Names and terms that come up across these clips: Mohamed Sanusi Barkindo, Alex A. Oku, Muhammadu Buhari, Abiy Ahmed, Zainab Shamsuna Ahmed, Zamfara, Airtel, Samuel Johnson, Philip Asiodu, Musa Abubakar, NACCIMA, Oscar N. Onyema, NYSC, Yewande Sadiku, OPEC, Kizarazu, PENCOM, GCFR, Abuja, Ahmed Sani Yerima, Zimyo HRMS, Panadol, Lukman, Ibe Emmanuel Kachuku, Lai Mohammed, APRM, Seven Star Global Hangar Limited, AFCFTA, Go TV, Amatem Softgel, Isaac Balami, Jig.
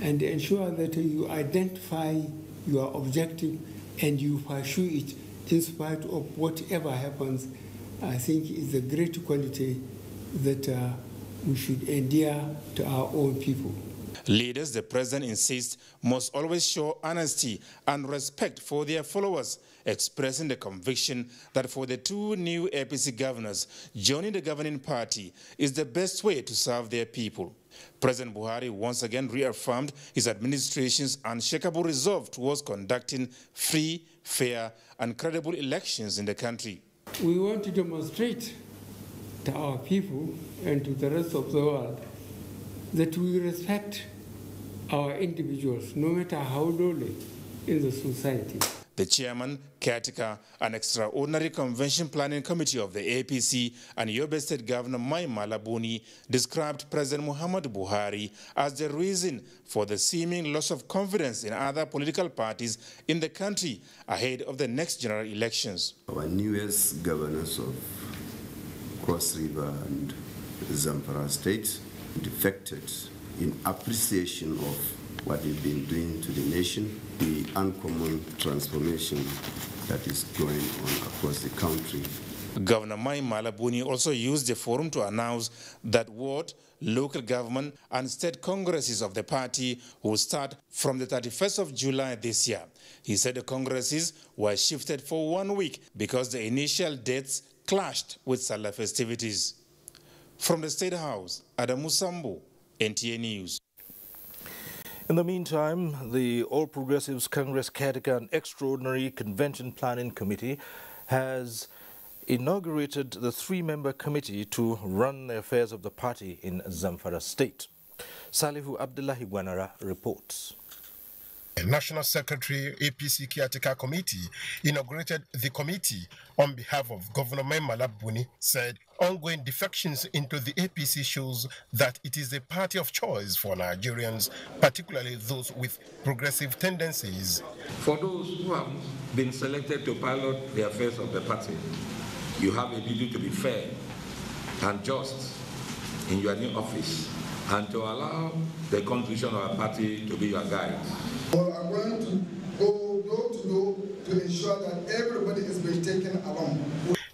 and ensure that you identify your objective and you pursue it in spite of whatever happens, I think is a great quality that we should endear to our own people. Leaders, the president insists, must always show honesty and respect for their followers, expressing the conviction that for the two new APC governors, joining the governing party is the best way to serve their people. President Buhari once again reaffirmed his administration's unshakable resolve towards conducting free, fair, and credible elections in the country. We want to demonstrate to our people and to the rest of the world that we respect our individuals, no matter how lowly in the society. The chairman, caretaker, and extraordinary convention planning committee of the APC and Yobe State Governor Mai Mala Buni described President Muhammadu Buhari as the reason for the seeming loss of confidence in other political parties in the country ahead of the next general elections. Our newest governors of Cross River and Zamfara State defected in appreciation of what they've been doing to the nation, the uncommon transformation that is going on across the country. Governor Mai Mala Buni also used the forum to announce that ward, local government and state congresses of the party will start from the 31st of July this year. He said the congresses were shifted for 1 week because the initial dates clashed with Salah festivities. From the State House, Adamu Sambu, NTA News. In the meantime, the All Progressives Congress Caretaker and Extraordinary Convention Planning Committee has inaugurated the three-member committee to run the affairs of the party in Zamfara State. Salihu Abdullahi Gwanara reports. National Secretary APC Caretaker Committee inaugurated the committee on behalf of Governor Mai Mala Buni, said ongoing defections into the APC shows that it is a party of choice for Nigerians, particularly those with progressive tendencies. For those who have been selected to pilot the affairs of the party, you have a duty to be fair and just in your new office and to allow the constitution of our party to be your guide. We are going to go door to door to ensure that everybody has been taken along.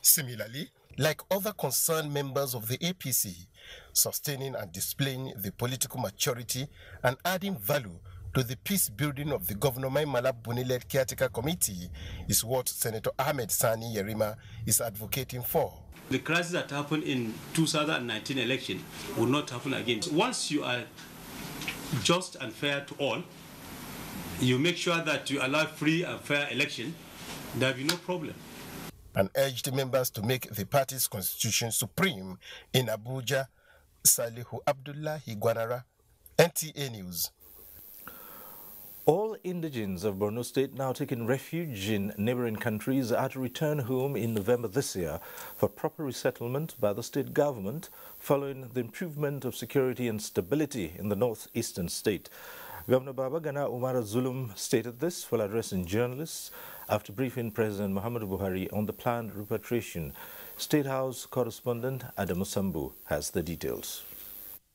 Similarly, like other concerned members of the APC, sustaining and displaying the political maturity and adding value to the peace building of the Governor Mai Mala Buni-led Caretaker Committee is what Senator Ahmed Sani Yerima is advocating for. The crisis that happened in 2019 election will not happen again. Once you are just and fair to all, you make sure that you allow free and fair election, there will be no problem. And urged members to make the party's constitution supreme in Abuja. Salihu Abdullahi Gwanara, NTA News. All indigenes of Borno State now taking refuge in neighboring countries are to return home in November this year for proper resettlement by the state government following the improvement of security and stability in the northeastern state. Governor Babagana Umara Zulum stated this while addressing journalists after briefing President Muhammadu Buhari on the planned repatriation. State House correspondent Adamu Sambu has the details.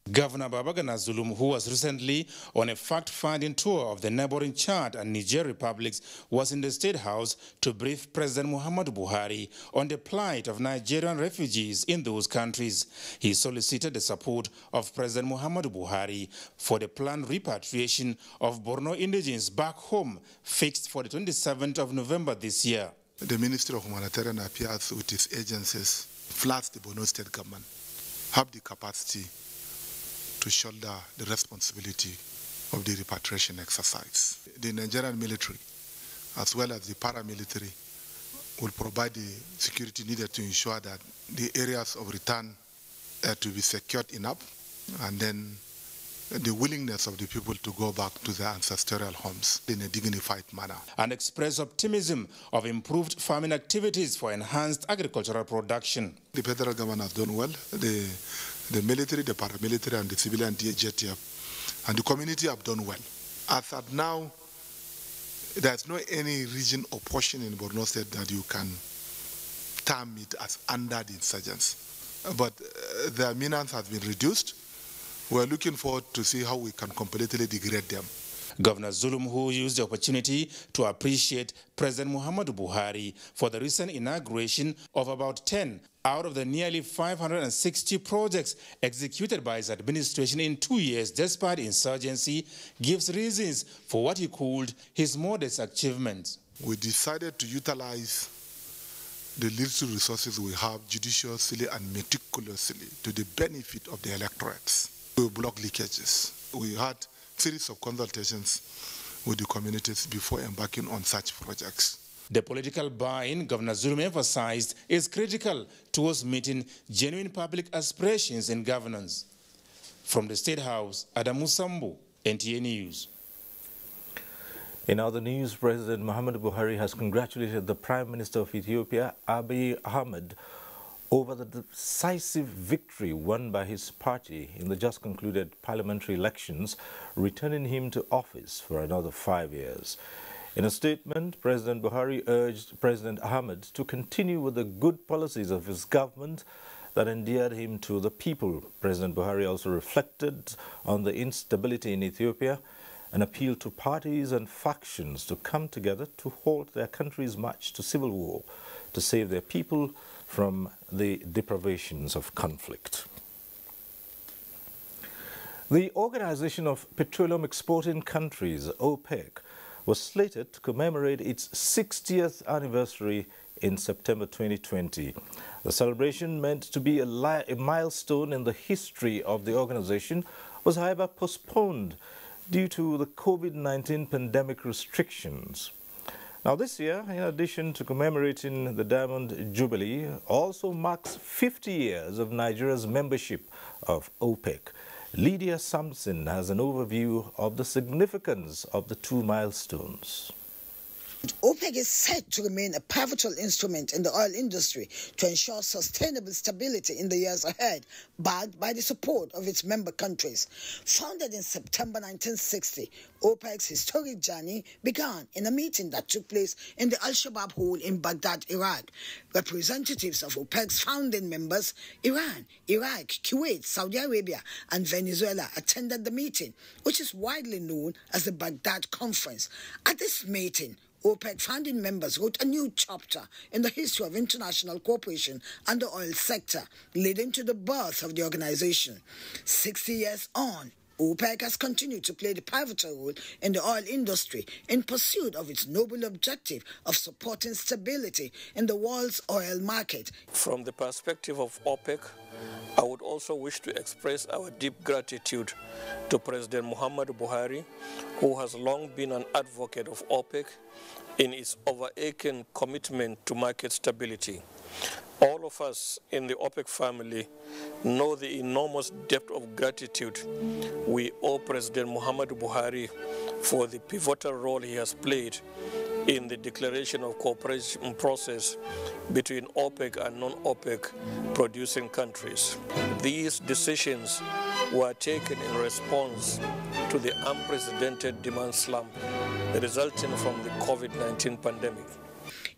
Governor Babagana Zulum, who was recently on a fact-finding tour of the neighboring Chad and Niger republics, was in the State House to brief President Muhammadu Buhari on the plight of Nigerian refugees in those countries. He solicited the support of President Muhammadu Buhari for the planned repatriation of Borno indigenes back home, fixed for the 27th of November this year. The Ministry of Humanitarian Affairs, with its agencies, plus the Borno State government, have the capacity to shoulder the responsibility of the repatriation exercise. The Nigerian military, as well as the paramilitary, will provide the security needed to ensure that the areas of return are to be secured enough, and then the willingness of the people to go back to their ancestral homes in a dignified manner. And express optimism of improved farming activities for enhanced agricultural production. The federal government has done well. The military, the paramilitary, and the civilian JTF, and the community have done well. As of now, there's not any region or portion in Borno State that you can term it as under the insurgents. But their menace has been reduced. We're looking forward to see how we can completely degrade them. Governor Zulum, who used the opportunity to appreciate President Muhammadu Buhari for the recent inauguration of about 10 out of the nearly 560 projects executed by his administration in 2 years despite insurgency, gives reasons for what he called his modest achievements. We decided to utilize the little resources we have judiciously and meticulously to the benefit of the electorates. We block leakages. We had a series of consultations with the communities before embarking on such projects. The political buy-in, Governor Zulum emphasized, is critical towards meeting genuine public aspirations in governance. From the State House, Adamu Sambu, NTA News. In other news, President Muhammadu Buhari has congratulated the Prime Minister of Ethiopia, Abiy Ahmed, over the decisive victory won by his party in the just-concluded parliamentary elections, returning him to office for another 5 years. In a statement, President Buhari urged President Ahmed to continue with the good policies of his government that endeared him to the people. President Buhari also reflected on the instability in Ethiopia and appealed to parties and factions to come together to halt their country's march to civil war, to save their people from the deprivations of conflict. The Organization of Petroleum Exporting Countries, OPEC, was slated to commemorate its 60th anniversary in September 2020. The celebration, meant to be a milestone in the history of the organization, was however postponed due to the COVID-19 pandemic restrictions. Now this year, in addition to commemorating the Diamond Jubilee, also marks 50 years of Nigeria's membership of OPEC. Lydia Sampson has an overview of the significance of the two milestones. OPEC is set to remain a pivotal instrument in the oil industry to ensure sustainable stability in the years ahead, backed by the support of its member countries. Founded in September 1960, OPEC's historic journey began in a meeting that took place in the Al-Shabaab Hall in Baghdad, Iraq. Representatives of OPEC's founding members, Iran, Iraq, Kuwait, Saudi Arabia, and Venezuela attended the meeting, which is widely known as the Baghdad Conference. At this meeting, OPEC founding members wrote a new chapter in the history of international cooperation and the oil sector, leading to the birth of the organization. 60 years on, OPEC has continued to play the pivotal role in the oil industry in pursuit of its noble objective of supporting stability in the world's oil market. From the perspective of OPEC, I would also wish to express our deep gratitude to President Muhammadu Buhari, who has long been an advocate of OPEC in its overarching commitment to market stability. All of us in the OPEC family know the enormous depth of gratitude we owe President Muhammadu Buhari for the pivotal role he has played in the declaration of cooperation process between OPEC and non-OPEC producing countries. These decisions were taken in response to the unprecedented demand slump resulting from the COVID-19 pandemic.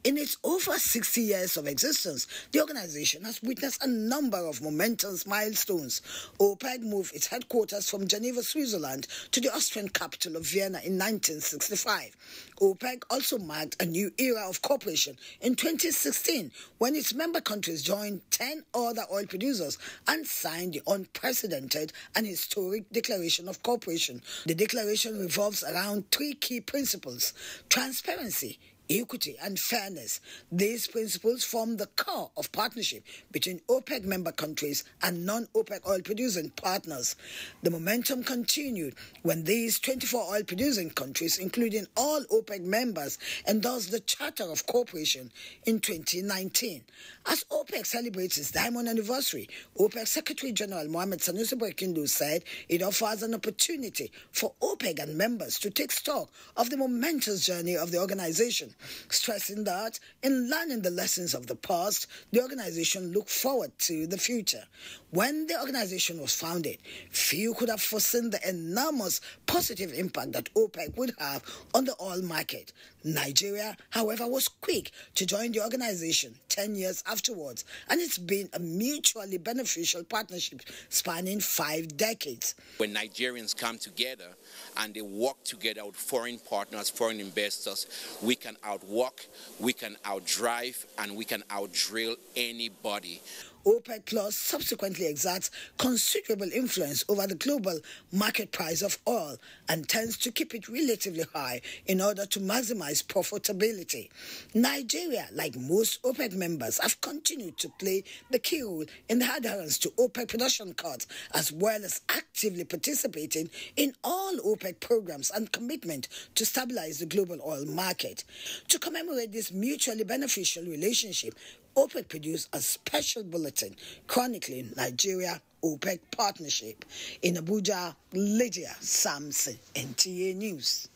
In its over 60 years of existence, the organization has witnessed a number of momentous milestones. OPEC moved its headquarters from Geneva, Switzerland to the Austrian capital of Vienna in 1965. OPEC also marked a new era of cooperation in 2016 when its member countries joined 10 other oil producers and signed the unprecedented and historic Declaration of Cooperation. The declaration revolves around three key principles: transparency, equity and fairness. These principles form the core of partnership between OPEC member countries and non-OPEC oil-producing partners. The momentum continued when these 24 oil-producing countries, including all OPEC members, endorsed the Charter of Cooperation in 2019. As OPEC celebrates its diamond anniversary, OPEC Secretary-General Mohamed Sanusi Barkindo said it offers an opportunity for OPEC and members to take stock of the momentous journey of the organization. stressing that in learning the lessons of the past, the organization looked forward to the future. When the organization was founded, few could have foreseen the enormous positive impact that OPEC would have on the oil market. Nigeria, however, was quick to join the organization 10 years afterwards, and it's been a mutually beneficial partnership spanning 5 decades. When Nigerians come together and they work together with foreign partners, foreign investors, we can outwork, we can outdrive, and we can outdrill anybody. OPEC Plus subsequently exerts considerable influence over the global market price of oil and tends to keep it relatively high in order to maximize profitability. Nigeria, like most OPEC members, have continued to play the key role in the adherence to OPEC production cuts, as well as actively participating in all OPEC programs and commitment to stabilize the global oil market. To commemorate this mutually beneficial relationship, OPEC produced a special bulletin chronicling Nigeria-OPEC partnership. In Abuja, Lydia Samson, NTA News.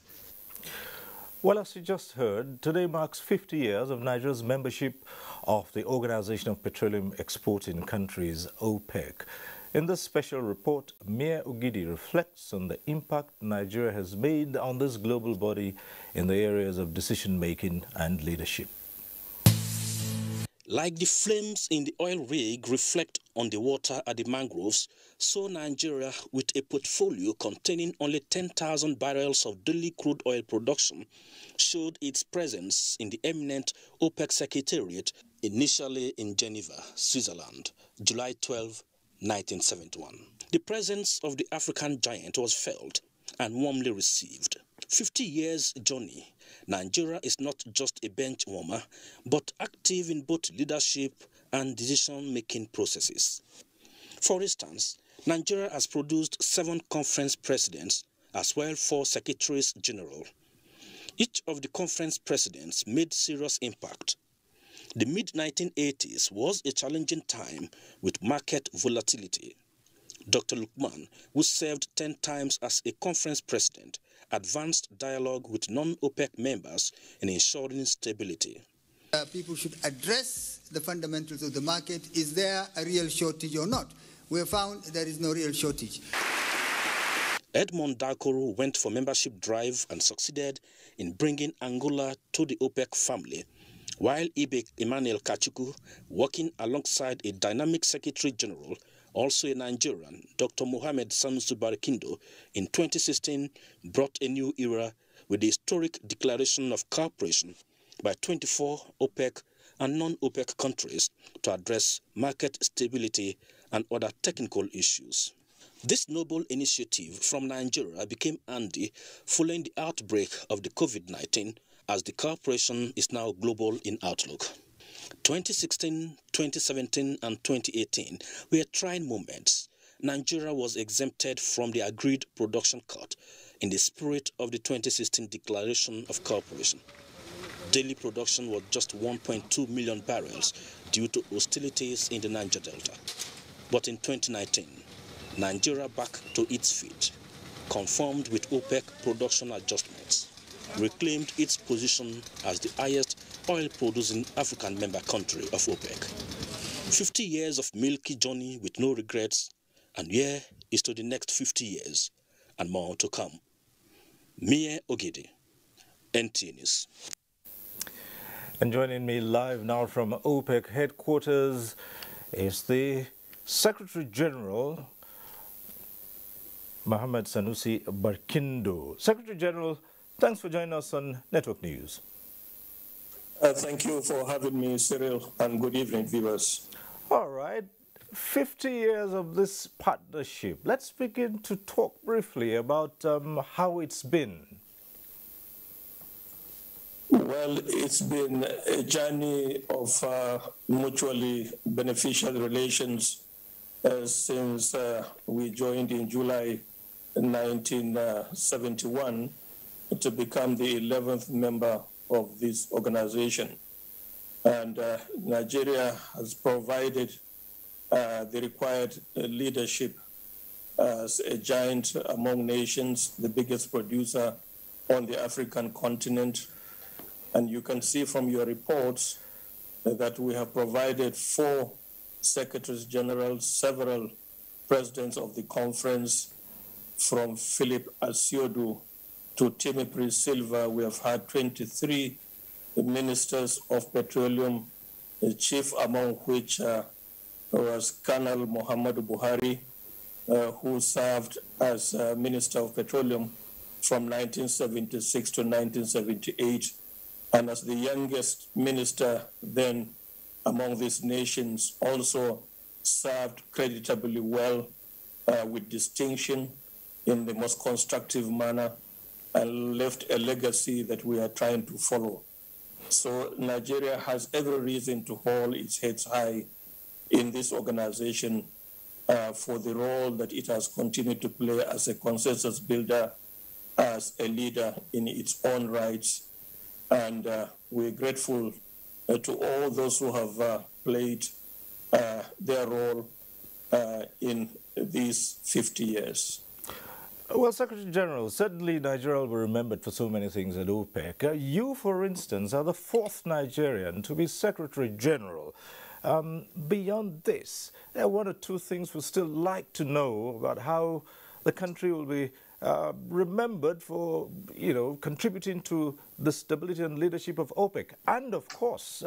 Well, as you just heard, today marks 50 years of Nigeria's membership of the Organization of Petroleum Exporting Countries, OPEC. In this special report, Mia Ugidi reflects on the impact Nigeria has made on this global body in the areas of decision-making and leadership. Like the flames in the oil rig reflect on the water at the mangroves, so Nigeria, with a portfolio containing only 10,000 barrels of daily crude oil production, showed its presence in the eminent OPEC Secretariat, initially in Geneva, Switzerland, July 12, 1971. The presence of the African giant was felt and warmly received. 50 years journey, Nigeria is not just a bench warmer, but active in both leadership and decision-making processes. For instance, Nigeria has produced 7 conference presidents, as well as 4 secretaries general. Each of the conference presidents made serious impact. The mid-1980s was a challenging time with market volatility. Dr. Lukman, who served 10 times as a conference president, advanced dialogue with non-OPEC members in ensuring stability. People should address the fundamentals of the market. Is there a real shortage or not? We have found there is no real shortage. Edmond Dakoru went for membership drive and succeeded in bringing Angola to the OPEC family, while Ibe Emmanuel Kachuku, working alongside a dynamic secretary general, also a Nigerian, Dr. Mohamed Sanusi Barkindo, in 2016 brought a new era with the historic declaration of cooperation by 24 OPEC and non-OPEC countries to address market stability and other technical issues. This noble initiative from Nigeria became handy following the outbreak of the COVID-19, as the cooperation is now global in outlook. 2016, 2017, and 2018 were trying moments. Nigeria was exempted from the agreed production cut in the spirit of the 2016 Declaration of Cooperation. Daily production was just 1.2 million barrels due to hostilities in the Niger Delta. But in 2019, Nigeria back to its feet, conformed with OPEC production adjustments, reclaimed its position as the highest oil-producing African member country of OPEC. 50 years of milky journey with no regrets, and here is to the next 50 years, and more to come. Mie Ogidi, NTA News. And joining me live now from OPEC headquarters is the Secretary General, Mohamed Sanusi Barkindo. Secretary General, thanks for joining us on Network News. Thank you for having me, Cyril, and good evening, viewers. All right, 50 years of this partnership. Let's begin to talk briefly about how it's been. Well, it's been a journey of mutually beneficial relations since we joined in July 1971 to become the 11th member of this organization. And Nigeria has provided the required leadership as a giant among nations, the biggest producer on the African continent, And you can see from your reports that we have provided 4 secretaries general, several presidents of the conference, from Philip Asiodu to Timipri Silva. We have had 23 ministers of petroleum, the chief among which was Colonel Muhammadu Buhari, who served as Minister of Petroleum from 1976 to 1978, and as the youngest minister then among these nations, also served creditably well with distinction in the most constructive manner and left a legacy that we are trying to follow. So Nigeria has every reason to hold its heads high in this organization for the role that it has continued to play as a consensus builder, as a leader in its own rights. And we're grateful to all those who have played their role in these 50 years. Well, Secretary General, certainly Nigeria will be remembered for so many things at OPEC. You, for instance, are the 4th Nigerian to be Secretary General. Beyond this, there are 1 or 2 things we'd still like to know about how the country will be remembered for, you know, contributing to the stability and leadership of OPEC. And, of course,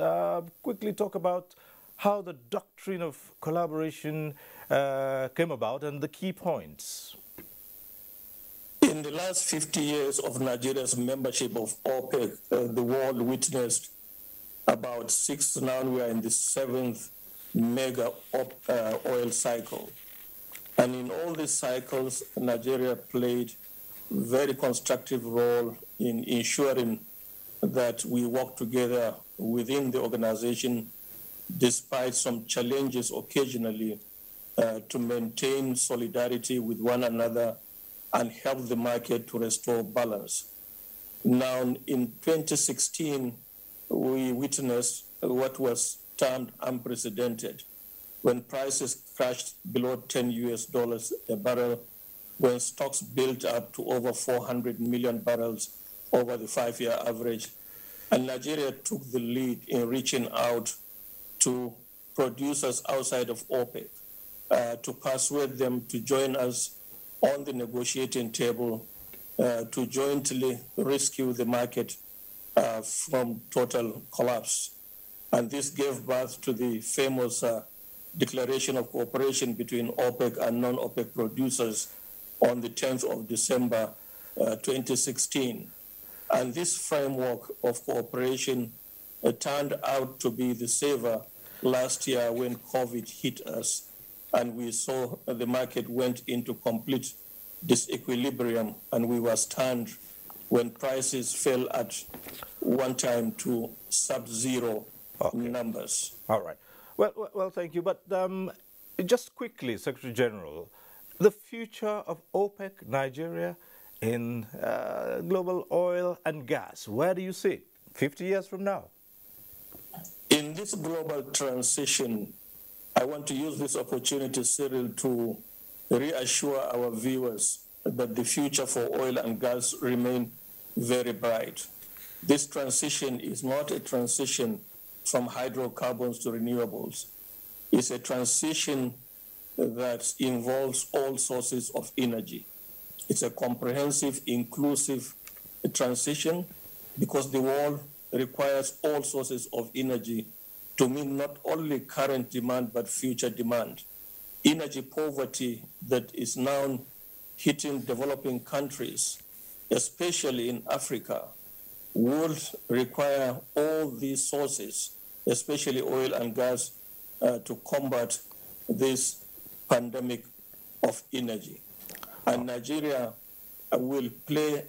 quickly talk about how the doctrine of collaboration came about and the key points. In the last 50 years of Nigeria's membership of OPEC, the world witnessed about 6, now we are in the 7th mega oil cycle. And in all these cycles, Nigeria played a very constructive role in ensuring that we work together within the organization, despite some challenges occasionally, to maintain solidarity with one another and help the market to restore balance. Now, in 2016, we witnessed what was termed unprecedented, when prices crashed below $10 a barrel, when stocks built up to over 400 million barrels over the 5-year average, and Nigeria took the lead in reaching out to producers outside of OPEC to persuade them to join us on the negotiating table to jointly rescue the market from total collapse. And this gave birth to the famous declaration of cooperation between OPEC and non-OPEC producers on the 10th of December 2016. And this framework of cooperation turned out to be the saver last year when COVID hit us, and we saw the market went into complete disequilibrium, and we were stunned when prices fell at one time to sub-zero numbers. All right. Well, thank you. But just quickly, Secretary General, the future of OPEC, Nigeria, in global oil and gas, where do you see it 50 years from now? In this global transition, I want to use this opportunity, Cyril, to reassure our viewers that the future for oil and gas remain very bright. This transition is not a transition from hydrocarbons to renewables. It's a transition that involves all sources of energy. It's a comprehensive, inclusive transition because the world requires all sources of energy to meet not only current demand, but future demand. Energy poverty that is now hitting developing countries, especially in Africa, would require all these sources, especially oil and gas, to combat this pandemic of energy. And Nigeria will play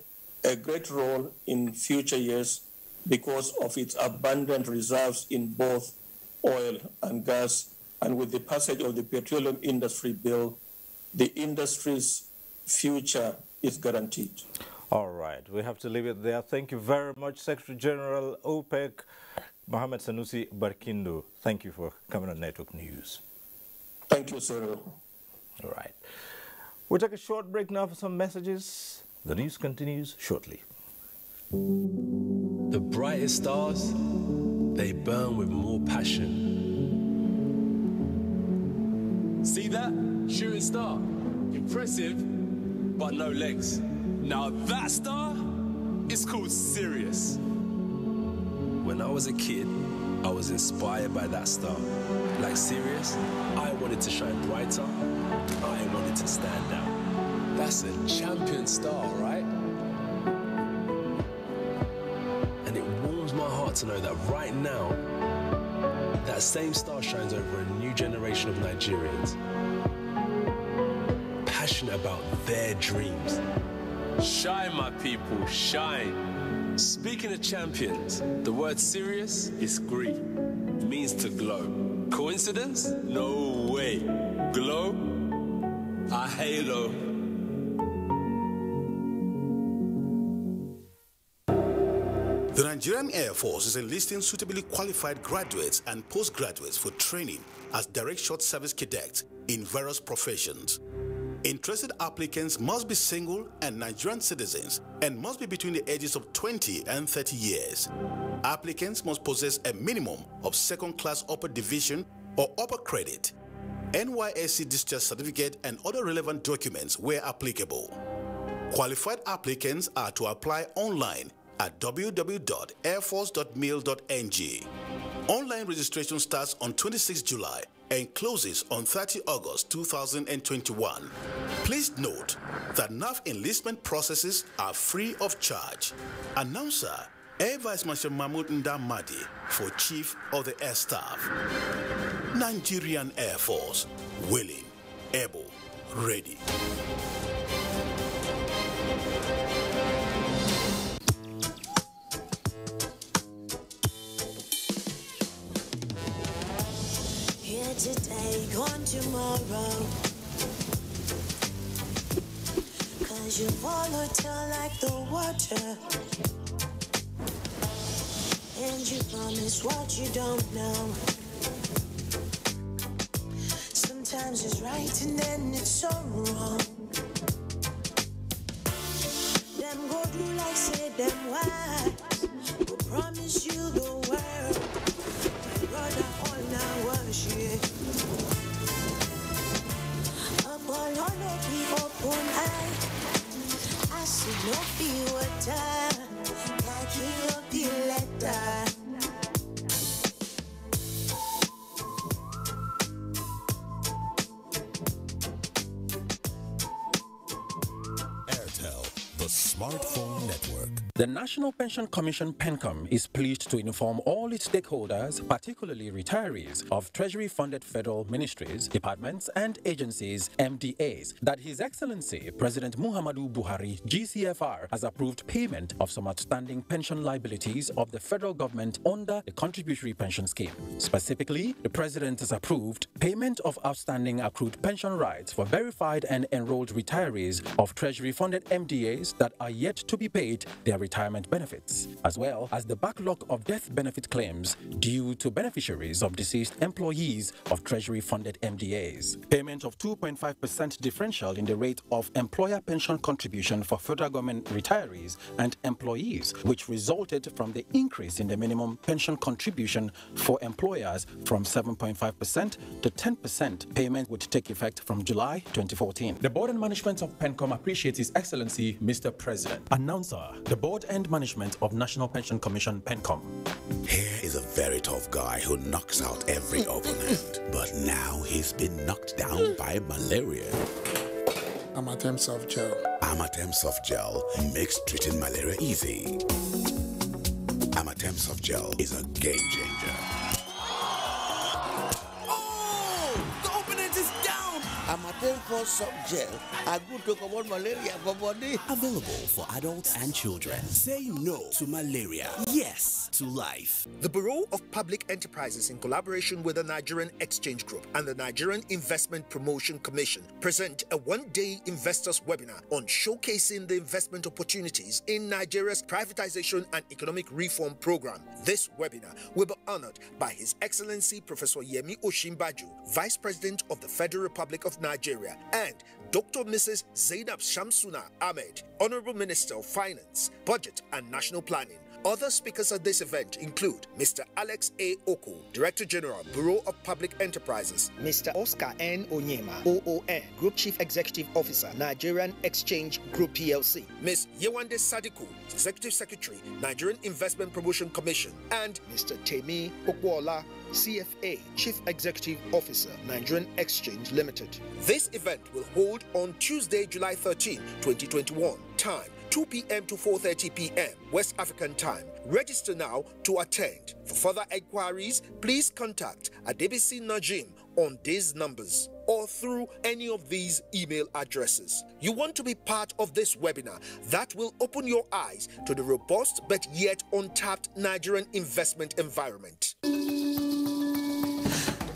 a great role in future years because of its abundant reserves in both oil and gas. And with the passage of the Petroleum Industry Bill, the industry's future is guaranteed. All right. We have to leave it there. Thank you very much, Secretary General OPEC, Mohamed Sanusi Barkindo. Thank you for coming on Network News. Thank you, sir. All right. We'll take a short break now for some messages. The news continues shortly. The brightest stars, they burn with more passion. See that? Shooting star. Impressive, but no legs. Now that star is called Sirius. When I was a kid, I was inspired by that star. Like Sirius, I wanted to shine brighter. I wanted to stand out. That's a champion star, right? To know that right now, that same star shines over a new generation of Nigerians, passionate about their dreams. Shine, my people, shine. Speaking of champions, the word Sirius is Greek. It means to glow. Coincidence? No way. Glow? A halo. The Nigerian Air Force is enlisting suitably qualified graduates and postgraduates for training as direct short service cadets in various professions. Interested applicants must be single and Nigerian citizens and must be between the ages of 20 and 30 years. Applicants must possess a minimum of second-class upper division or upper credit, NYSC discharge certificate and other relevant documents where applicable. Qualified applicants are to apply online at www.airforce.mil.ng. Online registration starts on 26 July and closes on 30 August 2021. Please note that NAF enlistment processes are free of charge. Announcer, Air Vice Marshal Mahmoud Ndamadi, for Chief of the Air Staff. Nigerian Air Force, willing, able, ready. Today, gone tomorrow. Cause you're volatile like the water. And you promise what you don't know. Sometimes it's right and then it's so wrong. Them go do like say them why. Will promise you the world. Brother, all now worship. I see no feel water, like you'll be letter. Airtel, the smartphone network. The National Pension Commission PENCOM is pleased to inform all its stakeholders, particularly retirees of Treasury-funded federal ministries, departments and agencies, MDAs, that His Excellency President Muhammadu Buhari, GCFR, has approved payment of some outstanding pension liabilities of the federal government under the contributory pension scheme. Specifically, the President has approved payment of outstanding accrued pension rights for verified and enrolled retirees of Treasury-funded MDAs that are yet to be paid their retirement benefits, as well as the backlog of death benefit claims due to beneficiaries of deceased employees of Treasury-funded MDAs. Payment of 2.5% differential in the rate of employer pension contribution for federal government retirees and employees, which resulted from the increase in the minimum pension contribution for employers from 7.5% to 10%. Payment would take effect from July 2014. The Board and Management of PENCOM appreciates His Excellency, Mr. President. Announcer, the Board and Management of National Pension Commission, PENCOM. Here is a very tough guy who knocks out every opponent. But now he's been knocked down by malaria. Amatem Softgel. Amatem Softgel makes treating malaria easy. Amatem Softgel is a game changer. Oh! The opponent is down! Amatem Softgel are good to combat malaria for body. Available for adults and children. Say no to malaria. Yes to life. The Bureau of Public Enterprises, in collaboration with the Nigerian Exchange Group and the Nigerian Investment Promotion Commission, present a one-day investors webinar on showcasing the investment opportunities in Nigeria's privatization and economic reform program. This webinar will be honored by His Excellency Professor Yemi Osinbajo, Vice President of the Federal Republic of Nigeria, and Dr. Mrs. Zainab Shamsuna Ahmed, Honorable Minister of Finance, Budget and National Planning. Other speakers at this event include Mr. Alex A. Oku, Director General, Bureau of Public Enterprises; Mr. Oscar N. Onyema, OON, Group Chief Executive Officer, Nigerian Exchange Group PLC; Ms. Yewande Sadiku, Executive Secretary, Nigerian Investment Promotion Commission; and Mr. Temi Okwola, CFA, Chief Executive Officer, Nigerian Exchange Limited. This event will hold on Tuesday, July 13, 2021. Time 2 p.m. to 4:30 p.m. West African time. Register now to attend. For further inquiries, please contact Adebisi Najim on these numbers or through any of these email addresses. You want to be part of this webinar that will open your eyes to the robust but yet untapped Nigerian investment environment.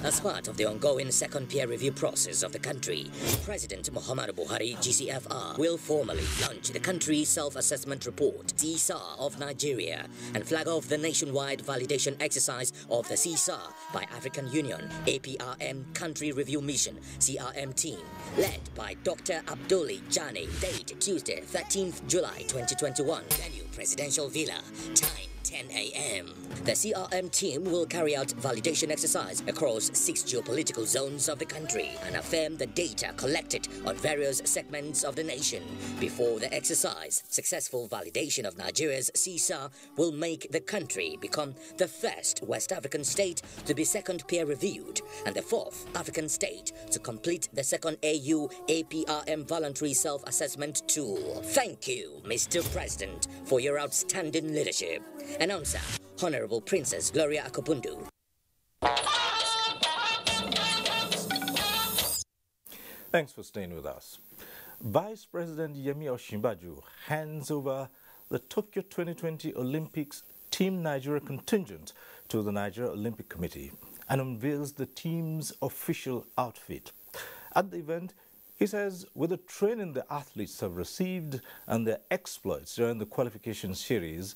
As part of the ongoing second peer review process of the country, President Muhammadu Buhari, GCFR, will formally launch the country's self-assessment report, CSAR, of Nigeria, and flag off the nationwide validation exercise of the CSAR by African Union APRM Country Review Mission (CRM) team, led by Dr. Abdullahi Jani. Date: Tuesday, 13th July 2021. Venue: Presidential Villa. Time: 10 a.m. The CRM team will carry out validation exercise across 6 geopolitical zones of the country and affirm the data collected on various segments of the nation. Before the exercise, successful validation of Nigeria's CSAR will make the country become the first West African state to be second peer-reviewed and the 4th African state to complete the second AU APRM voluntary self-assessment tool. Thank you, Mr. President, for your outstanding leadership. Announcer, Honorable Princess Gloria Akpondo. Thanks for staying with us. Vice President Yemi Osinbajo hands over the Tokyo 2020 Olympics Team Nigeria contingent to the Nigeria Olympic Committee and unveils the team's official outfit. At the event, he says, with the training the athletes have received and their exploits during the qualification series,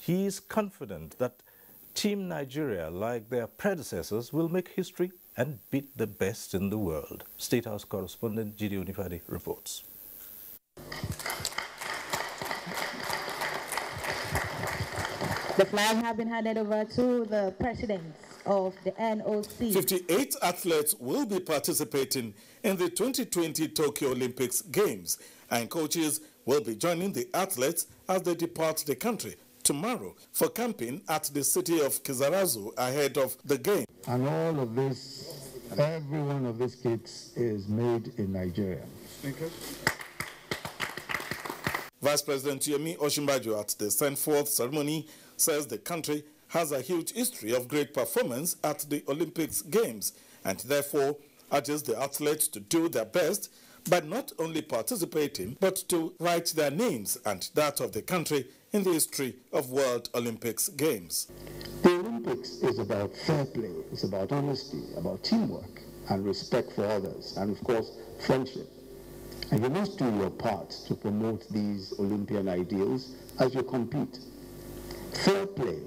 he is confident that Team Nigeria, like their predecessors, will make history and beat the best in the world. State House correspondent Jide Onifade reports. The flags have been handed over to the presidents of the NOC. 58 athletes will be participating in the 2020 Tokyo Olympics Games, and coaches will be joining the athletes as they depart the country tomorrow for camping at the city of Kizarazu ahead of the game. And all of this, every one of these kits is made in Nigeria. Vice President Yemi Osinbajo at the send-forth ceremony says the country has a huge history of great performance at the Olympics Games and therefore urges the athletes to do their best by not only participating but to write their names and that of the country in the history of World Olympics Games. The Olympics is about fair play, it's about honesty, about teamwork and respect for others and of course friendship. And you must do your part to promote these Olympian ideals as you compete. Fair play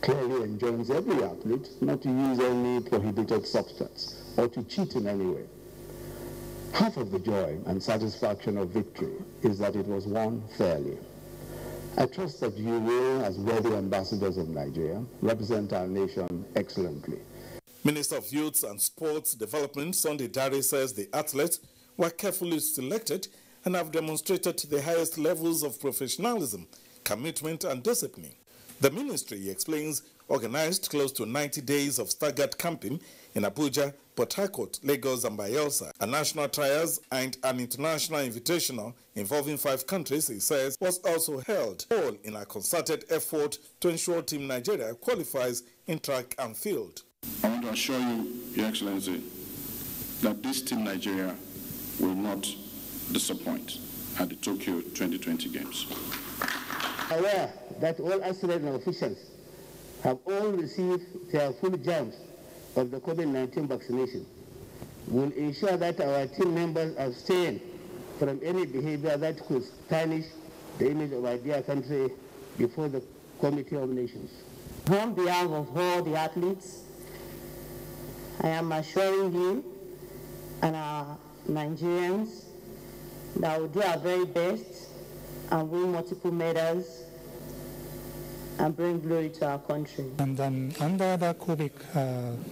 clearly enjoins every athlete not to use any prohibited substance or to cheat in any way. Half of the joy and satisfaction of victory is that it was won fairly. I trust that you will, as worthy ambassadors of Nigeria, represent our nation excellently. Minister of Youth and Sports Development, Sunday Dare, says the athletes were carefully selected and have demonstrated the highest levels of professionalism, commitment and discipline. The ministry, he explains, organized close to 90 days of staggered camping in Abuja, Port Harcourt, Lagos and Bayelsa. A national trials and an international invitational involving 5 countries, he says, was also held, all in a concerted effort to ensure Team Nigeria qualifies in track and field. I want to assure you, Your Excellency, that this Team Nigeria will not disappoint at the Tokyo 2020 Games. I'm aware that all athletes and officials have all received their full jumps of the COVID-19 vaccination. We'll ensure that our team members abstain from any behavior that could tarnish the image of our dear country before the Committee of Nations. On behalf of all the athletes, I am assuring you and our Nigerians that we'll do our very best and win multiple medals and bring glory to our country. And under the COVID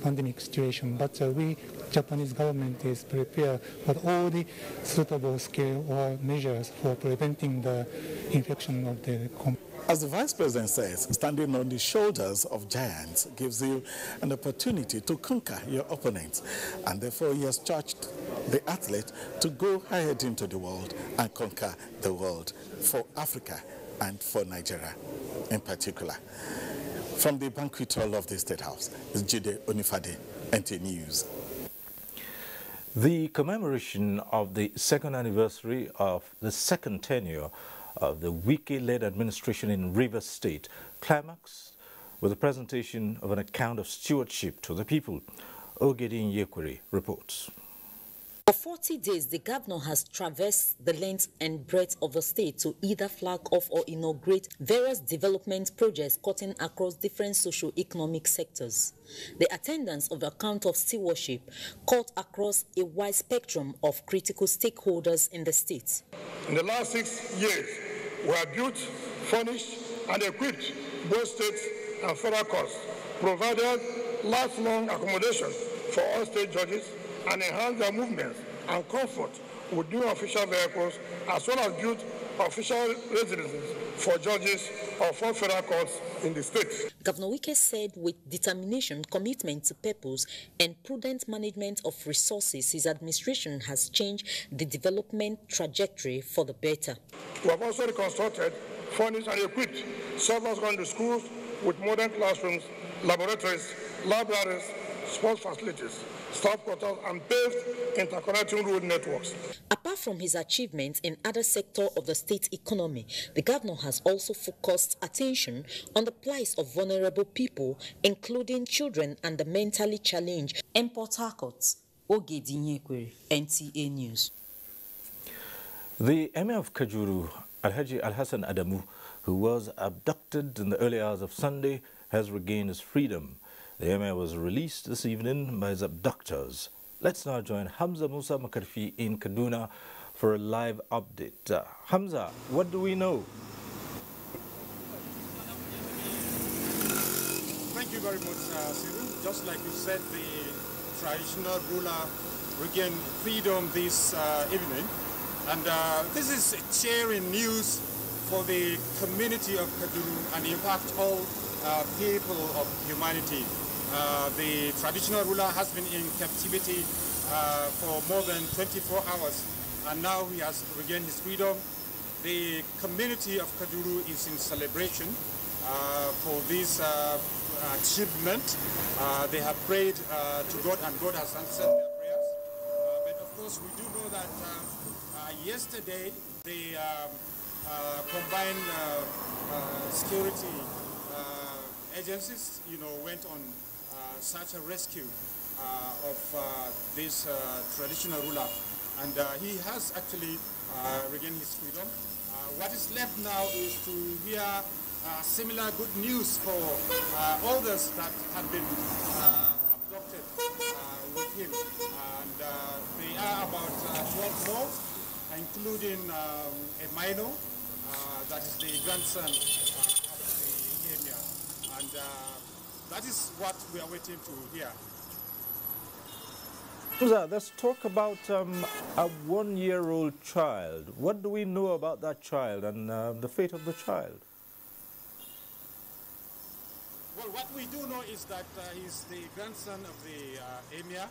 pandemic situation, but we, Japanese government, is prepared with all the suitable scale or measures for preventing the infection of the company. As the Vice President says, standing on the shoulders of giants gives you an opportunity to conquer your opponents, and therefore he has charged the athlete to go ahead into the world and conquer the world for Africa and for Nigeria in particular. From the banquet hall of the State House, is Jide Onifade, NTA News. The commemoration of the second anniversary of the second tenure of the Wike-led administration in Rivers State climaxed with the presentation of an account of stewardship to the people. Ogedin Yekwere reports. For 40 days, the governor has traversed the length and breadth of the state to either flag off or inaugurate various development projects cutting across different socio-economic sectors. The attendance of the account of stewardship cut across a wide spectrum of critical stakeholders in the state. In the last 6 years, we have built, furnished, and equipped both states and federal courts, provided lifelong accommodation for all state judges, and enhance their movements and comfort with new official vehicles, as well as build official residences for judges or for federal courts in the state. Governor Wike said with determination, commitment to purpose, and prudent management of resources, his administration has changed the development trajectory for the better. We have also reconstructed, furnished, and equipped several secondary schools with modern classrooms, laboratories, libraries, sports facilities, staff quarters, and paved interconnecting road networks. Apart from his achievements in other sectors of the state economy, the governor has also focused attention on the plight of vulnerable people, including children and the mentally challenged. In Port Harcourt, Ogedin Yekwere, NTA News. The Emir of Kajuru, Alhaji Alhassan Adamu, who was abducted in the early hours of Sunday, has regained his freedom. The Emir was released this evening by his abductors. Let's now join Hamza Musa Makarfi in Kaduna for a live update. Hamza, what do we know? Thank you very much, Cyril. Just like you said, the traditional ruler regained freedom this evening. And this is cheering news for the community of Kaduna and, in fact, all people of humanity. The traditional ruler has been in captivity for more than 24 hours, and now he has regained his freedom. The community of Kaduna is in celebration for this achievement. They have prayed to God, and God has answered their prayers. But of course, we do know that yesterday the combined security agencies, went on such a rescue of this traditional ruler, and he has actually regained his freedom. What is left now is to hear similar good news for others that have been abducted with him, and they are about 12 more, including a minor that is the grandson of the Emir. And that is what we are waiting to hear. Let's talk about a one-year-old child. What do we know about that child and the fate of the child? Well, what we do know is that he's the grandson of the Emir.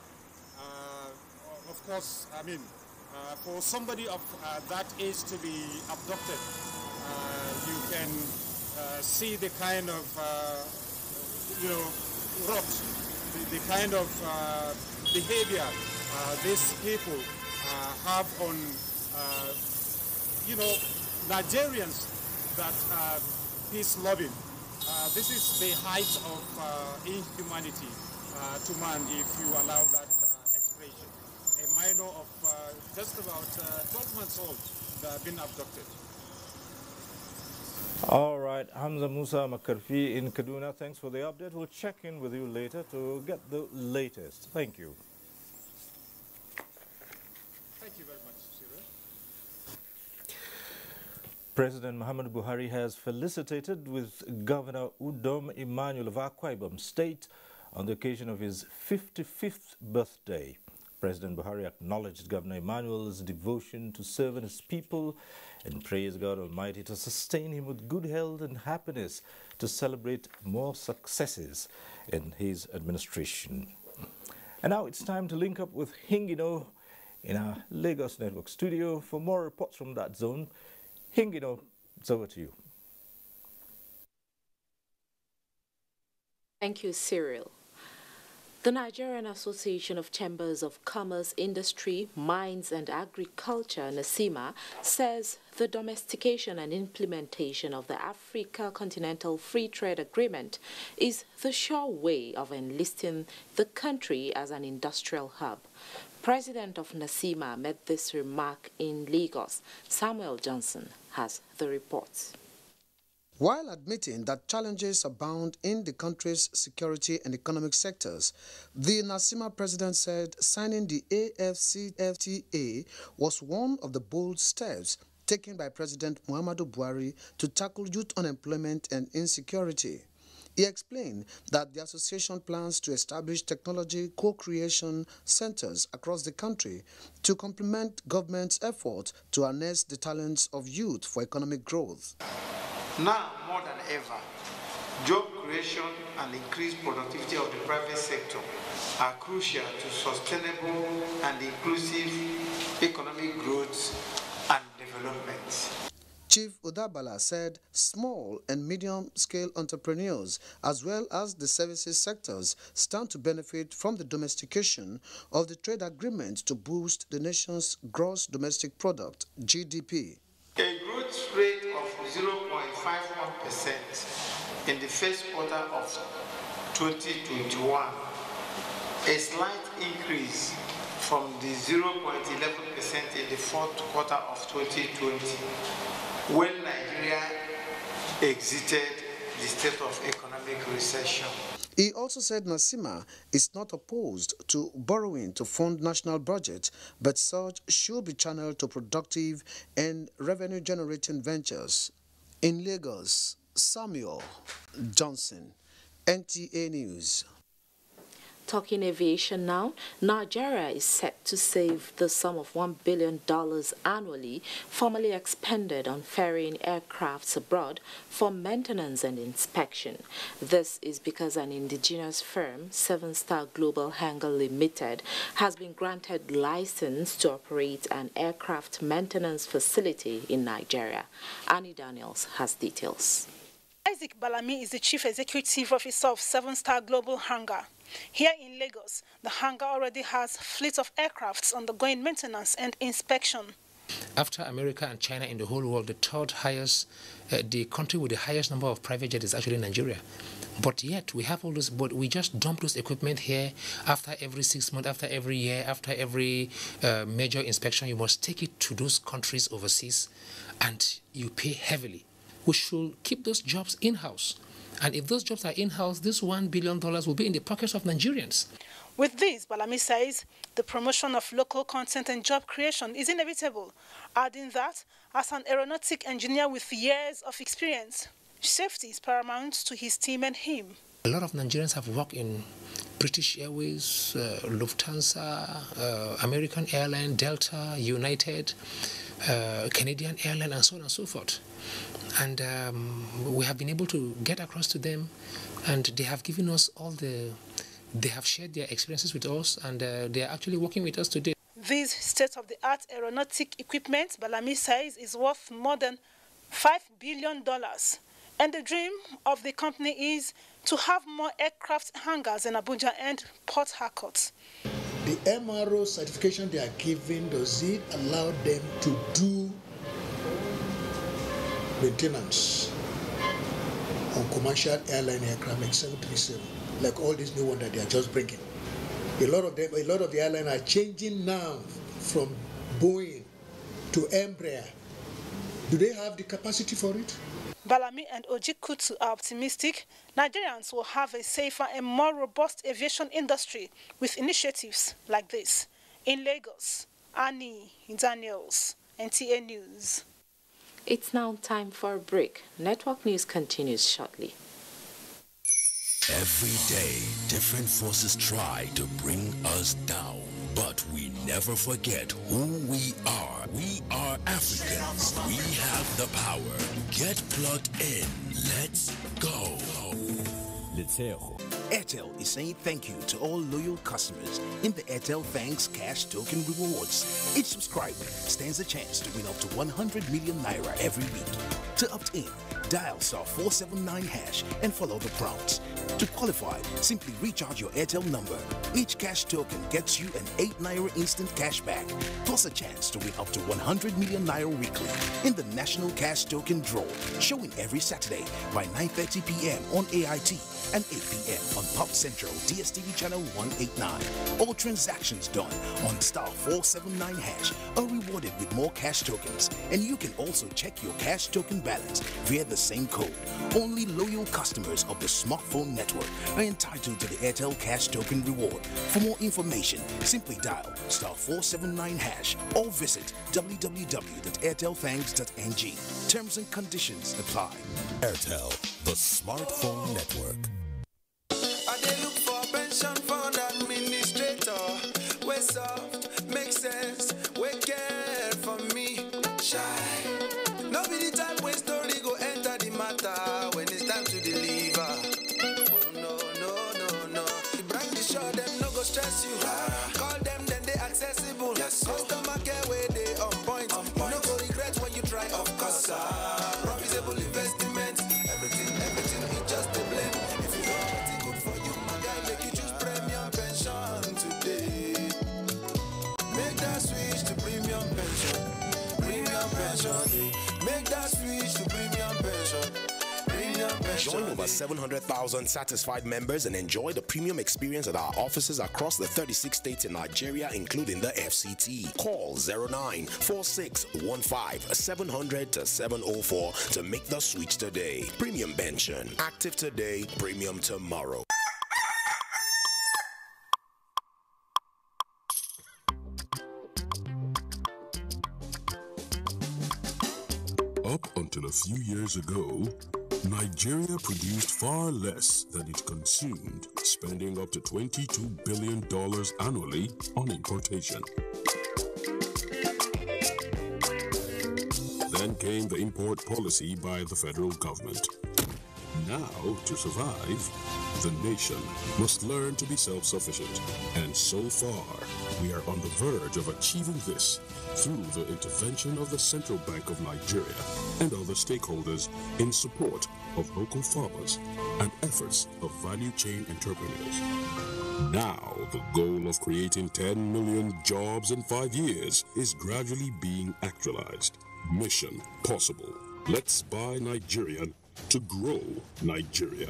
Of course, for somebody of that age to be abducted, you can see the kind of, rot, the kind of behavior these people have on, Nigerians that are peace-loving. This is the height of inhumanity to man, if you allow that expression. A minor of just about 12 months old that have been abducted. All right, Hamza Musa Makarfi in Kaduna, thanks for the update. We'll check in with you later to get the latest. Thank you. Thank you very much, Cyril. President Muhammadu Buhari has felicitated with Governor Udom Emmanuel of Akwa Ibom State on the occasion of his 55th birthday. President Buhari acknowledged Governor Emmanuel's devotion to serving his people and praised God Almighty to sustain him with good health and happiness to celebrate more successes in his administration. And now it's time to link up with Hingino in our Lagos Network studio for more reports from that zone. Hingino, it's over to you. Thank you, Cyril. The Nigerian Association of Chambers of Commerce, Industry, Mines and Agriculture, NACCIMA, says the domestication and implementation of the Africa Continental Free Trade Agreement is the sure way of enlisting the country as an industrial hub. President of NACCIMA made this remark in Lagos. Samuel Johnson has the report. While admitting that challenges abound in the country's security and economic sectors, the NACCIMA president said signing the AFCFTA was one of the bold steps taken by President Muhammadu Buhari to tackle youth unemployment and insecurity. He explained that the association plans to establish technology co-creation centers across the country to complement government's efforts to harness the talents of youth for economic growth. Now, more than ever, job creation and increased productivity of the private sector are crucial to sustainable and inclusive economic growth and development. Chief Udabala said small and medium-scale entrepreneurs, as well as the services sectors, stand to benefit from the domestication of the trade agreement to boost the nation's gross domestic product, GDP. A growth rate of 0.51% in the first quarter of 2021, a slight increase from the 0.11% in the fourth quarter of 2020, when Nigeria exited the state of economic recession. He also said NACCIMA is not opposed to borrowing to fund national budgets, but such should be channeled to productive and revenue-generating ventures. In Lagos, Samuel Johnson, NTA News. Talking aviation now, Nigeria is set to save the sum of $1 billion annually, formerly expended on ferrying aircrafts abroad for maintenance and inspection. This is because an indigenous firm, Seven Star Global Hangar Limited, has been granted license to operate an aircraft maintenance facility in Nigeria. Annie Daniels has details. Isaac Balami is the chief executive officer of Seven Star Global Hangar. Here in Lagos, the hangar already has fleets of aircrafts undergoing maintenance and inspection. After America and China in the whole world, the third highest, the country with the highest number of private jets is actually Nigeria. But yet we have all this, but we just dump those equipment here after every 6 months, after every year, after every major inspection. You must take it to those countries overseas and you pay heavily. We should keep those jobs in-house. And if those jobs are in-house, this $1 billion will be in the pockets of Nigerians. With this, Balami says the promotion of local content and job creation is inevitable, adding that as an aeronautic engineer with years of experience, safety is paramount to his team and him. A lot of Nigerians have worked in British Airways, Lufthansa, American Airlines, Delta, United, Canadian Airlines, and so on and so forth. And we have been able to get across to them, and they have given us all the, they have shared their experiences with us, and they are actually working with us today. This state-of-the-art aeronautic equipment, Balami says, is worth more than $5 billion. And the dream of the company is to have more aircraft hangars in Abuja and Port Harcourt. The MRO certification they are giving, does it allow them to do maintenance on commercial airline aircraft like 737, like all these new ones that they are just bringing? A lot of the airlines are changing now from Boeing to Embraer. Do they have the capacity for it? Balami and Ojikutu are optimistic Nigerians will have a safer and more robust aviation industry with initiatives like this. In Lagos, Annie Daniels, NTA News. It's now time for a break. Network News continues shortly. Every day, different forces try to bring us down. But we never forget who we are. We are Africans. We have the power. Get plugged in. Let's go. Airtel is saying thank you to all loyal customers in the Airtel Thanks Cash Token Rewards. Each subscriber stands a chance to win up to 100 million naira every week. To opt in, dial star 479 hash and follow the prompts. To qualify, simply recharge your Airtel number. Each cash token gets you an 8 naira instant cash back, plus a chance to win up to 100 million naira weekly in the National Cash Token Draw, showing every Saturday by 9:30 p.m. on AIT and 8 p.m. on Pop Central DSTV Channel 189. All transactions done on star 479 hash are rewarded with more cash tokens, and you can also check your cash token balance via the same code. Only loyal customers of the smartphone network are entitled to the Airtel Cash Token Reward. For more information, simply dial star 479 hash or visit www.airtelthanks.ng. Terms and conditions apply. Airtel, the smartphone network. Join over 700,000 satisfied members and enjoy the premium experience at our offices across the 36 states in Nigeria, including the FCT. Call 094615-700-704 to make the switch today. Premium pension. Active today, premium tomorrow. Up until a few years ago, Nigeria produced far less than it consumed, spending up to $22 billion annually on importation. Then came the import policy by the federal government. Now, to survive, the nation must learn to be self-sufficient. And so far, we are on the verge of achieving this through the intervention of the Central Bank of Nigeria and other stakeholders in support of local farmers and efforts of value chain entrepreneurs. Now, the goal of creating 10 million jobs in 5 years is gradually being actualized. Mission possible. Let's buy Nigerian to grow Nigeria.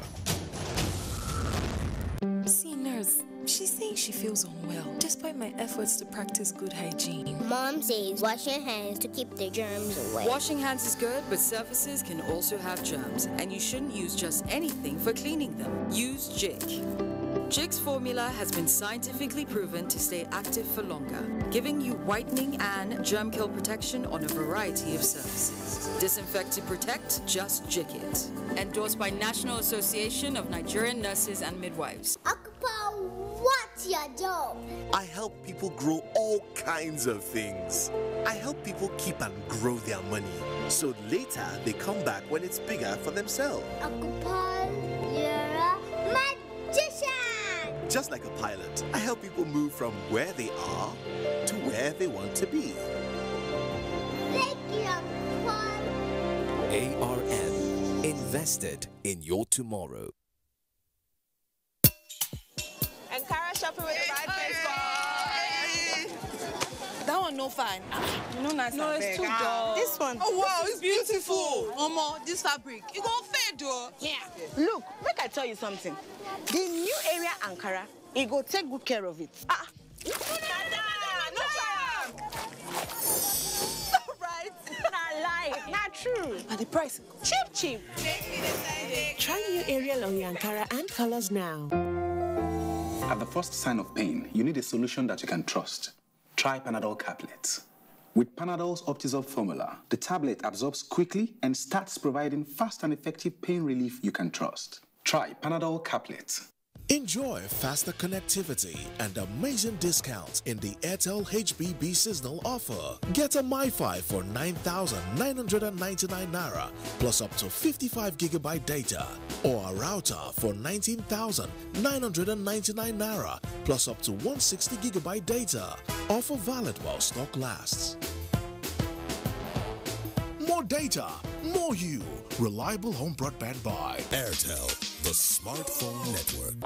See, nurse, she's saying she feels unwell, despite my efforts to practice good hygiene. Mom says washing hands to keep the germs away. Washing hands is good, but surfaces can also have germs, and you shouldn't use just anything for cleaning them. Use Jig. Jig's formula has been scientifically proven to stay active for longer, giving you whitening and germ kill protection on a variety of surfaces. Disinfect to protect, just Jig it. Endorsed by National Association of Nigerian Nurses and Midwives. What's your job? I help people grow all kinds of things. I help people keep and grow their money, so later they come back when it's bigger for themselves. Uncle Paul, you're a magician! Just like a pilot, I help people move from where they are to where they want to be. Thank you, Uncle Paul. ARM, invested in your tomorrow. Shopping with the right people. That one no fine. No nice. No, it's too dull. This one. Oh wow, it's beautiful. Omo, this fabric. It go fair though. Yeah. Look, make I tell you something. The new area Ankara, it go take good care of it. Ah. No fire. No right. Not lie. Not true. And the price cheap. Try new area on your Ankara and colors now. At the first sign of pain, you need a solution that you can trust. Try Panadol caplets. With Panadol's Optizorb formula, the tablet absorbs quickly and starts providing fast and effective pain relief you can trust. Try Panadol Caplet. Enjoy faster connectivity and amazing discounts in the Airtel HBB seasonal offer. Get a MiFi for 9,999 Naira plus up to 55GB data, or a router for 19,999 Naira plus up to 160GB data. Offer valid while stock lasts. More data, more you. Reliable home broadband by Airtel, the smartphone network.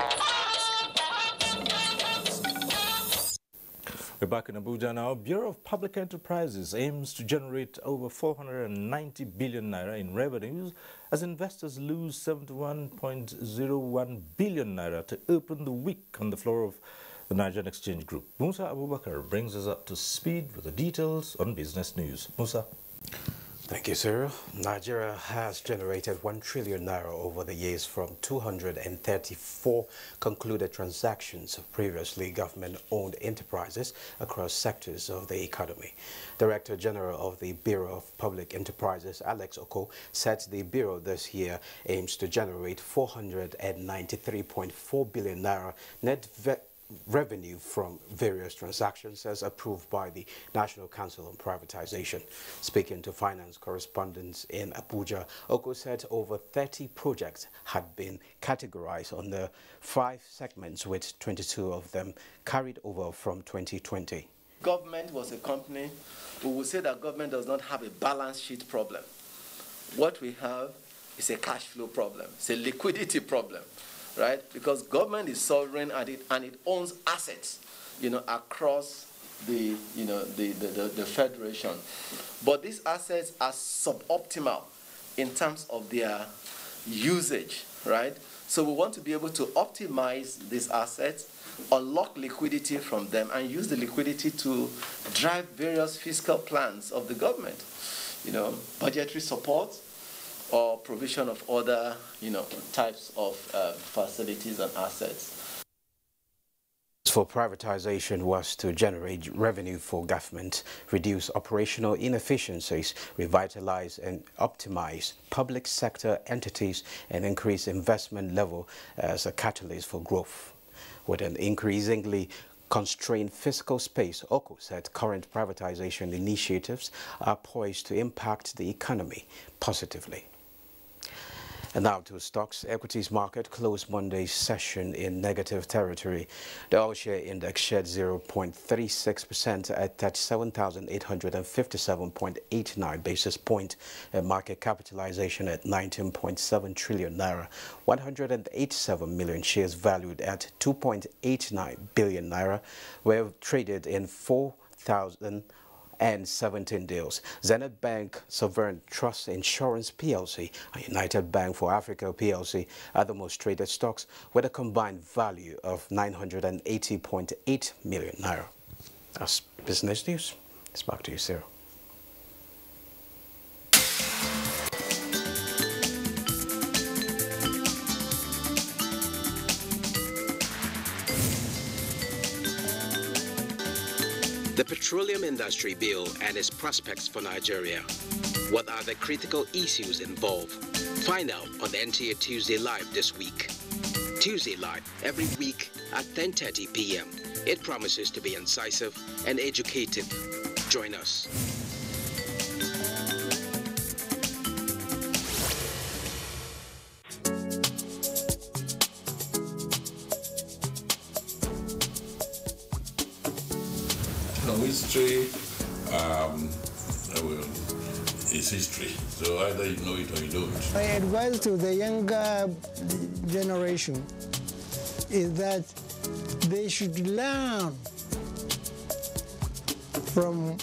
We're back in Abuja now. Bureau of Public Enterprises aims to generate over 490 billion naira in revenues as investors lose 71.01 billion naira to open the week on the floor of the Nigerian Exchange Group. Musa Abubakar brings us up to speed with the details on business news. Musa. Thank you, Cyril. Nigeria has generated 1 trillion naira over the years from 234 concluded transactions of previously government-owned enterprises across sectors of the economy. Director General of the Bureau of Public Enterprises, Alex Oku, said the Bureau this year aims to generate 493.4 billion naira net revenue from various transactions as approved by the National Council on Privatization. Speaking to finance correspondents in Abuja, Oku said over 30 projects had been categorized on the 5 segments, with 22 of them carried over from 2020. Government was a company. We would say that government does not have a balance sheet problem. What we have is a cash flow problem. It's a liquidity problem. Right? Because government is sovereign at it, and it owns assets, across the federation. But these assets are suboptimal in terms of their usage, right? So we want to be able to optimize these assets, unlock liquidity from them, and use the liquidity to drive various fiscal plans of the government, budgetary support, or provision of other, types of facilities and assets. For privatization was to generate revenue for government, reduce operational inefficiencies, revitalize and optimize public sector entities, and increase investment level as a catalyst for growth. With an increasingly constrained fiscal space, Oku said current privatization initiatives are poised to impact the economy positively. And now to stocks. Equities market closed Monday's session in negative territory. The all-share index shed 0.36% at 37,857.89 basis point, and market capitalization at 19.7 trillion naira, 187 million shares valued at 2.89 billion naira, were traded in 4,017 deals. Zenith Bank, Sovereign Trust Insurance PLC, and United Bank for Africa PLC are the most traded stocks, with a combined value of 980.8 million naira. That's business news. It's back to you, Sarah. The petroleum industry bill and its prospects for Nigeria. What are the critical issues involved? Find out on the NTA Tuesday Live this week. Tuesday Live every week at 10:30 p.m. It promises to be incisive and educative. Join us. History is history, so either you know it or you don't. My advice to the younger generation is that they should learn from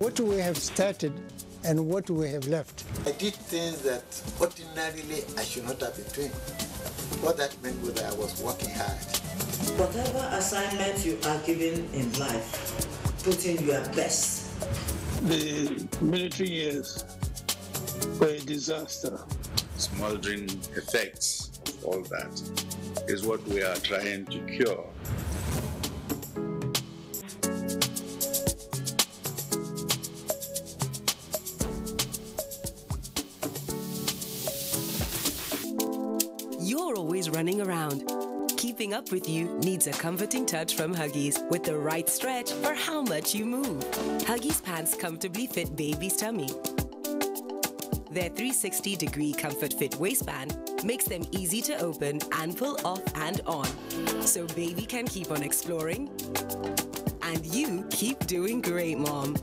what we have started and what we have left. I did things that ordinarily I should not have been doing. What that meant was that I was working hard. Whatever assignment you are given in life, put in your best. The military years were a disaster. Smoldering effects of all that is what we are trying to cure. You're always running around. Keeping up with you needs a comforting touch from Huggies with the right stretch for how much you move. Huggies pants comfortably fit baby's tummy. Their 360-degree comfort fit waistband makes them easy to open and pull off and on, so baby can keep on exploring and you keep doing great, Mom.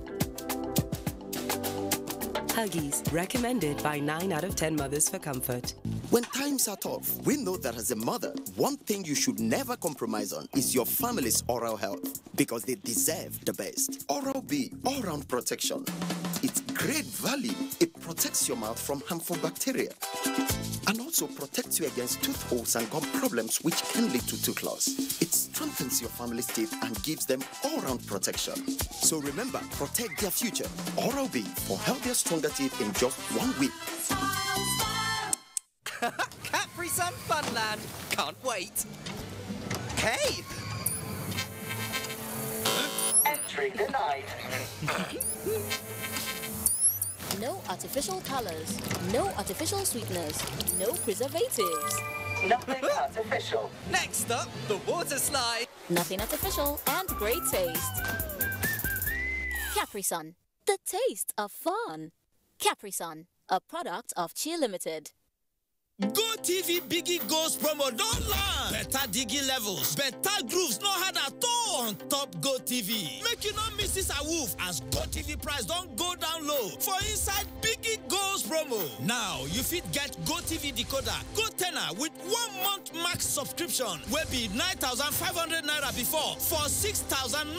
Huggies, recommended by 9 out of 10 mothers for comfort. When times are tough, we know that as a mother, one thing you should never compromise on is your family's oral health, because they deserve the best. Oral-B, all-round protection. It's great value. It protects your mouth from harmful bacteria and also protects you against tooth holes and gum problems, which can lead to tooth loss. It strengthens your family's teeth and gives them all-round protection. So remember, protect their future. Oral-B for healthier, stronger teeth in just 1 week. Capri Sun Funland. Can't wait. Hey! Entering the night. No artificial colors. No artificial sweeteners. No preservatives. Nothing artificial. Next up, the water slide. Nothing artificial and great taste. Capri Sun. The taste of fun. Capri Sun. A product of Chi Limited. Go TV Biggie Goes promo don't land. Better diggy levels, better grooves, no hard at all on top Go TV. Make you not miss this a woof as Go TV price don't go down low. For inside Biggie Goes promo, now you fit get Go TV decoder, Go Tenor with 1 month max subscription. Will be 9,500 naira before for 6,900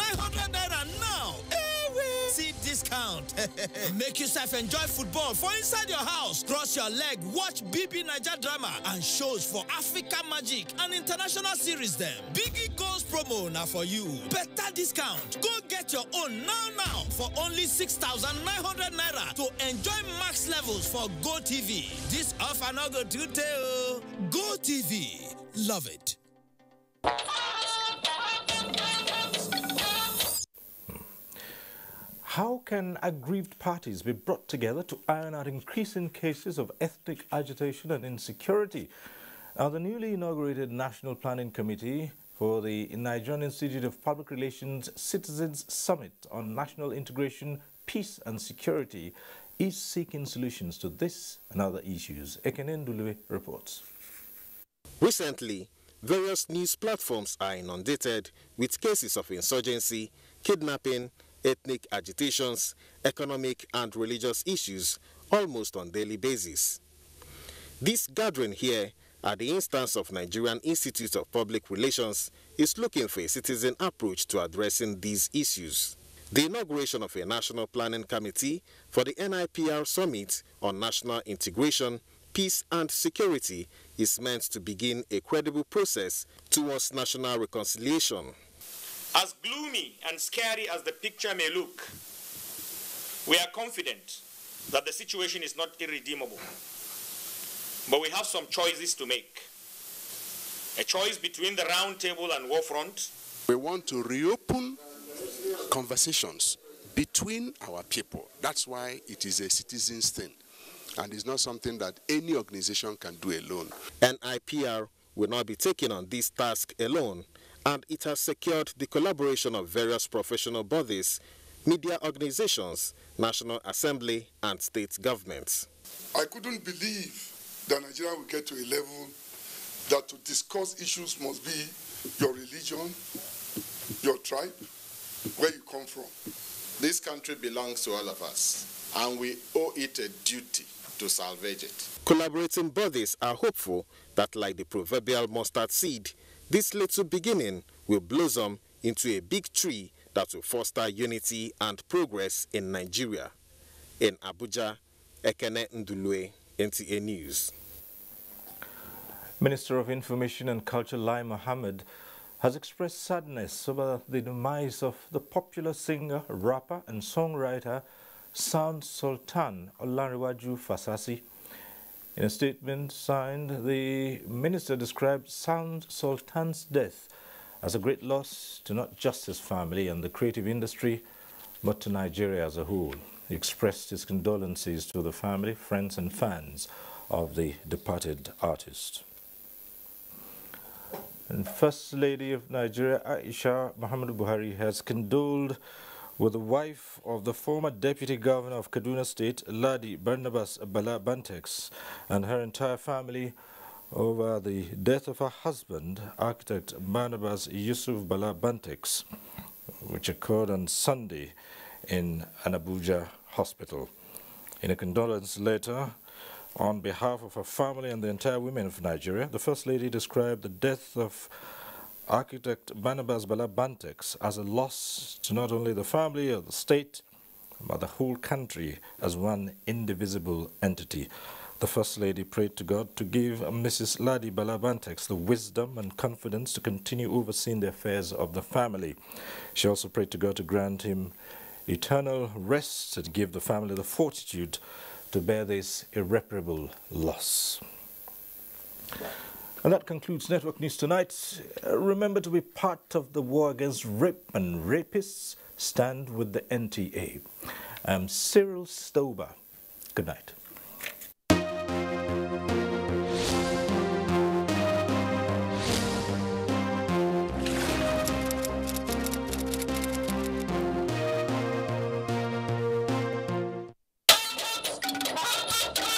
naira now. See discount. Make yourself enjoy football for inside your house. Cross your leg, watch BB Niger drama and shows for Africa Magic and international series them. Biggie Goes promo now for you. Better discount. Go get your own now for only 6,900 naira to enjoy max levels for Go TV. This offer now go to tell Go TV. Love it. How can aggrieved parties be brought together to iron out increasing cases of ethnic agitation and insecurity? Now, the newly inaugurated National Planning Committee for the Nigerian Institute of Public Relations Citizens Summit on National Integration, Peace and Security is seeking solutions to this and other issues. Ekene Ndulue reports. Recently, various news platforms are inundated with cases of insurgency, kidnapping, ethnic agitations, economic and religious issues almost on a daily basis. This gathering here at the instance of Nigerian Institute of Public Relations is looking for a citizen approach to addressing these issues. The inauguration of a National Planning Committee for the NIPR Summit on National Integration, Peace and Security is meant to begin a credible process towards national reconciliation. As gloomy and scary as the picture may look, we are confident that the situation is not irredeemable. But we have some choices to make. A choice between the round table and war front. We want to reopen conversations between our people. That's why it is a citizen's thing. And it's not something that any organization can do alone. NIPR will not be taking on this task alone, and it has secured the collaboration of various professional bodies, media organizations, National Assembly, and state governments. I couldn't believe that Nigeria would get to a level that to discuss issues must be your religion, your tribe, where you come from. This country belongs to all of us, and we owe it a duty to salvage it. Collaborating bodies are hopeful that, like the proverbial mustard seed, this little beginning will blossom into a big tree that will foster unity and progress in Nigeria. In Abuja, Ekene Ndulue, NTA News. Minister of Information and Culture Lai Mohammed has expressed sadness over the demise of the popular singer, rapper and songwriter Sound Sultan Olanrewaju Fasasi. In a statement signed, the minister described Sound Sultan's death as a great loss to not just his family and the creative industry, but to Nigeria as a whole. He expressed his condolences to the family, friends and fans of the departed artist. And First Lady of Nigeria, Aisha Muhammadu Buhari, has condoled with the wife of the former Deputy Governor of Kaduna State, Ladi Barnabas Bala Bantex, and her entire family over the death of her husband, architect Barnabas Yusuf Bala Bantex, which occurred on Sunday in an Abuja hospital. In a condolence letter, on behalf of her family and the entire women of Nigeria, the First Lady described the death of architect Barnabas Bala Bantex as a loss to not only the family or the state, but the whole country as one indivisible entity. The First Lady prayed to God to give Mrs. Ladi Bala Bantex the wisdom and confidence to continue overseeing the affairs of the family. She also prayed to God to grant him eternal rest and give the family the fortitude to bear this irreparable loss. And that concludes Network News Tonight. Remember to be part of the war against rape and rapists. Stand with the NTA. I'm Cyril Stober. Good night.